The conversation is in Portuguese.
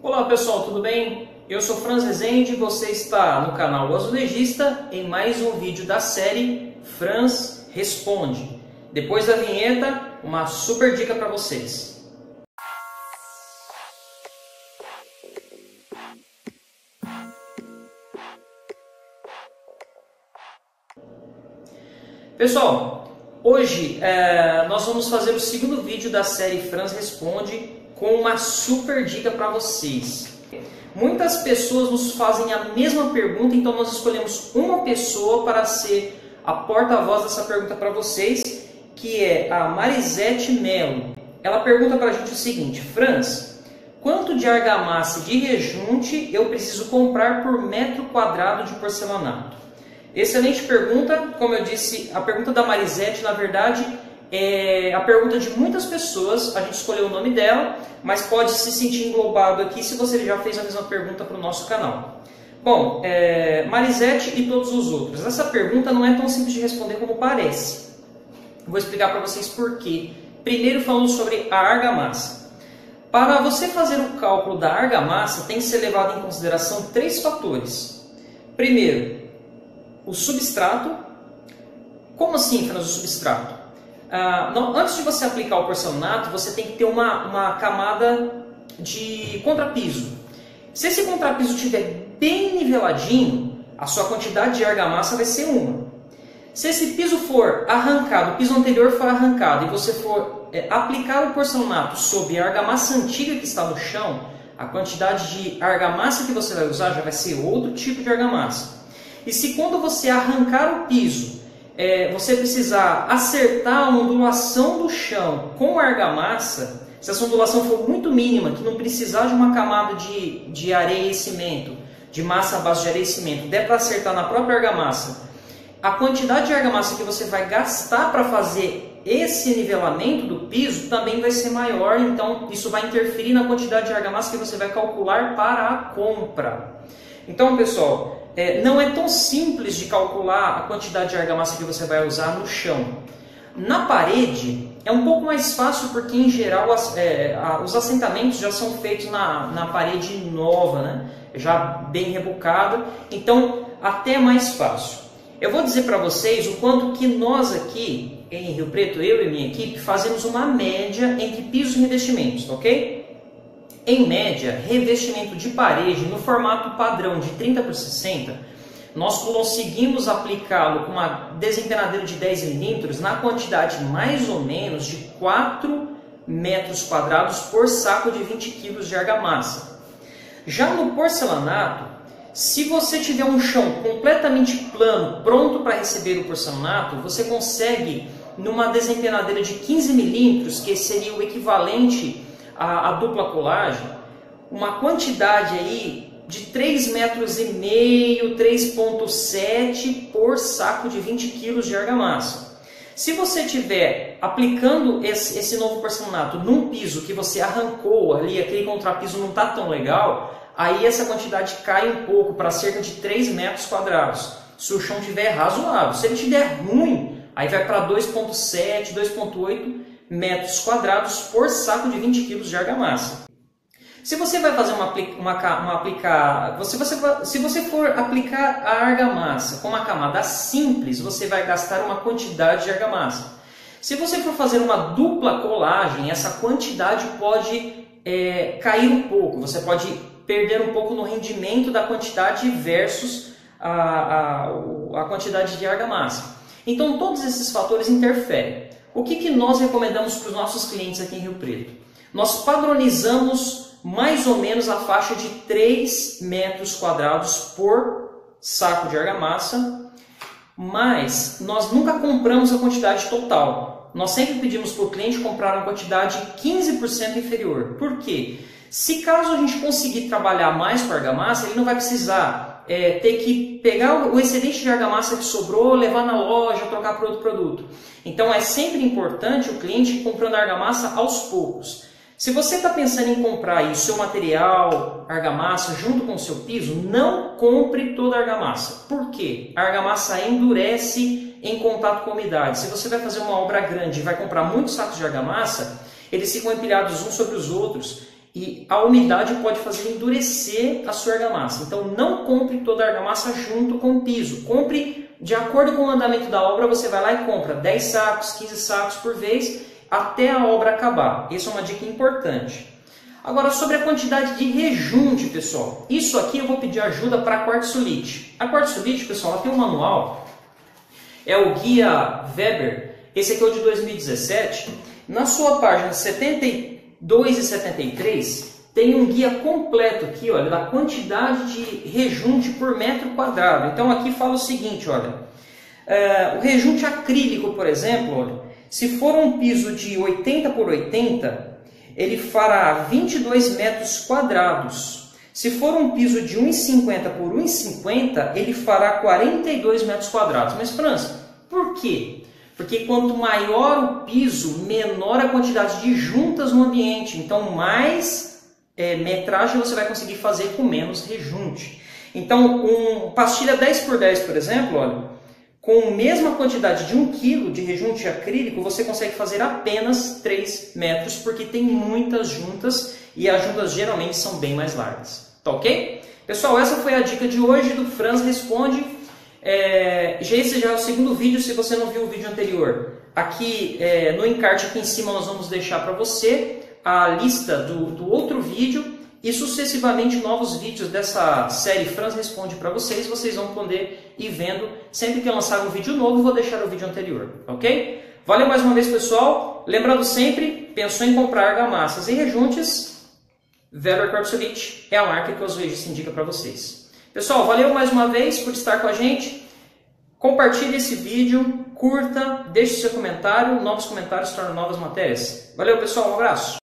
Olá pessoal, tudo bem? Eu sou Franz Resende e você está no canal O Azulejista em mais um vídeo da série Franz Responde. Depois da vinheta, uma super dica para vocês. Pessoal, hoje nós vamos fazer o segundo vídeo da série Franz Responde com uma super dica para vocês. Muitas pessoas nos fazem a mesma pergunta, então nós escolhemos uma pessoa para ser a porta-voz dessa pergunta para vocês, que é a Marizete Melo. Ela pergunta para a gente o seguinte: Franz, quanto de argamassa de rejunte eu preciso comprar por metro quadrado de porcelanato? Excelente pergunta. Como eu disse, a pergunta da Marizete, na verdade, é a pergunta de muitas pessoas. A gente escolheu o nome dela, mas pode se sentir englobado aqui se você já fez a mesma pergunta para o nosso canal. Bom, Marizete e todos os outros, essa pergunta não é tão simples de responder como parece. Vou explicar para vocês por quê. Primeiro, falando sobre a argamassa. Para você fazer o cálculo da argamassa, tem que ser levado em consideração três fatores. Primeiro, o substrato. Como assim, Franz, o substrato? Antes de você aplicar o porcelanato, você tem que ter uma camada de contrapiso. Se esse contrapiso estiver bem niveladinho, a sua quantidade de argamassa vai ser uma. Se esse piso for arrancado, o piso anterior for arrancado, e você for aplicar o porcelanato sobre a argamassa antiga que está no chão, a quantidade de argamassa que você vai usar já vai ser outro tipo de argamassa. E se quando você arrancar o piso, você precisar acertar a ondulação do chão com a argamassa, se essa ondulação for muito mínima, que não precisar de uma camada de areia e cimento, de massa à base de areia e cimento, der para acertar na própria argamassa, a quantidade de argamassa que você vai gastar para fazer esse nivelamento do piso também vai ser maior, então isso vai interferir na quantidade de argamassa que você vai calcular para a compra. Então, pessoal, não é tão simples de calcular a quantidade de argamassa que você vai usar no chão. Na parede é um pouco mais fácil porque, em geral, os assentamentos já são feitos na parede nova, né? Já bem rebocada, então até é mais fácil. Eu vou dizer para vocês o quanto que nós aqui em Rio Preto, eu e minha equipe, fazemos uma média entre pisos e revestimentos, ok? Em média, revestimento de parede no formato padrão de 30×60, nós conseguimos aplicá-lo com uma desempenadeira de 10 mm na quantidade mais ou menos de 4 metros quadrados por saco de 20 kg de argamassa. Já no porcelanato, se você tiver um chão completamente plano, pronto para receber o porcelanato, você consegue, numa desempenadeira de 15 mm, que seria o equivalente a dupla colagem, uma quantidade aí de 3,5 metros, 3,7 por saco de 20 kg de argamassa. Se você estiver aplicando esse novo porcelanato num piso que você arrancou ali, aquele contrapiso não está tão legal, aí essa quantidade cai um pouco para cerca de 3 metros quadrados, se o chão estiver razoável. Se ele estiver ruim, aí vai para 2,7, 2,8 metros quadrados por saco de 20 kg de argamassa. Se você vai fazer se você for aplicar a argamassa com uma camada simples, você vai gastar uma quantidade de argamassa. Se você for fazer uma dupla colagem, essa quantidade pode cair um pouco. Você pode perder um pouco no rendimento da quantidade versus a quantidade de argamassa. Então todos esses fatores interferem. O que nós recomendamos para os nossos clientes aqui em Rio Preto? Nós padronizamos mais ou menos a faixa de 3 metros quadrados por saco de argamassa, mas nós nunca compramos a quantidade total. Nós sempre pedimos para o cliente comprar uma quantidade 15% inferior. Por quê? Se caso a gente conseguir trabalhar mais com a argamassa, ele não vai precisar ter que pegar o excedente de argamassa que sobrou, levar na loja, trocar por outro produto. Então é sempre importante o cliente ir comprando argamassa aos poucos. Se você está pensando em comprar aí o seu material, argamassa, junto com o seu piso, não compre toda a argamassa. Por quê? A argamassa endurece em contato com a umidade. Se você vai fazer uma obra grande e vai comprar muitos sacos de argamassa, eles ficam empilhados uns sobre os outros, E a umidade pode fazer endurecer a sua argamassa. Então não compre toda a argamassa junto com o piso. Compre de acordo com o andamento da obra, você vai lá e compra 10 sacos, 15 sacos por vez, até a obra acabar. Essa é uma dica importante. Agora, sobre a quantidade de rejunte, pessoal. Isso aqui eu vou pedir ajuda para a Quartzolite. A Quartzolite, pessoal, ela tem um manual. É o Guia Weber. Esse aqui é o de 2017. Na sua página 72 e 73, tem um guia completo aqui, olha, da quantidade de rejunte por metro quadrado. Então, aqui fala o seguinte, olha. O rejunte acrílico, por exemplo, olha, se for um piso de 80 por 80, ele fará 22 metros quadrados. Se for um piso de 1,50 por 1,50, ele fará 42 metros quadrados. Mas, Franz, por quê? Porque quanto maior o piso, menor a quantidade de juntas no ambiente. Então, mais metragem você vai conseguir fazer com menos rejunte. Então, pastilha 10x10, por exemplo, olha, com a mesma quantidade de 1 kg de rejunte acrílico, você consegue fazer apenas 3 metros, porque tem muitas juntas e as juntas geralmente são bem mais largas. Tá ok? Pessoal, essa foi a dica de hoje do Franz Resende. Esse já é o segundo vídeo, se você não viu o vídeo anterior. Aqui no encarte aqui em cima nós vamos deixar para você a lista do outro vídeo e sucessivamente novos vídeos dessa série Franz Resende para vocês. Vocês vão poder ir vendo. Sempre que eu lançar um vídeo novo, vou deixar o vídeo anterior, ok? Valeu mais uma vez, pessoal. Lembrando sempre, pensou em comprar argamassas e rejuntes? Vero Korksovich é a marca que o Azulejista indica para vocês. Pessoal, valeu mais uma vez por estar com a gente. Compartilhe esse vídeo, curta, deixe seu comentário. Novos comentários tornam novas matérias. Valeu, pessoal. Um abraço.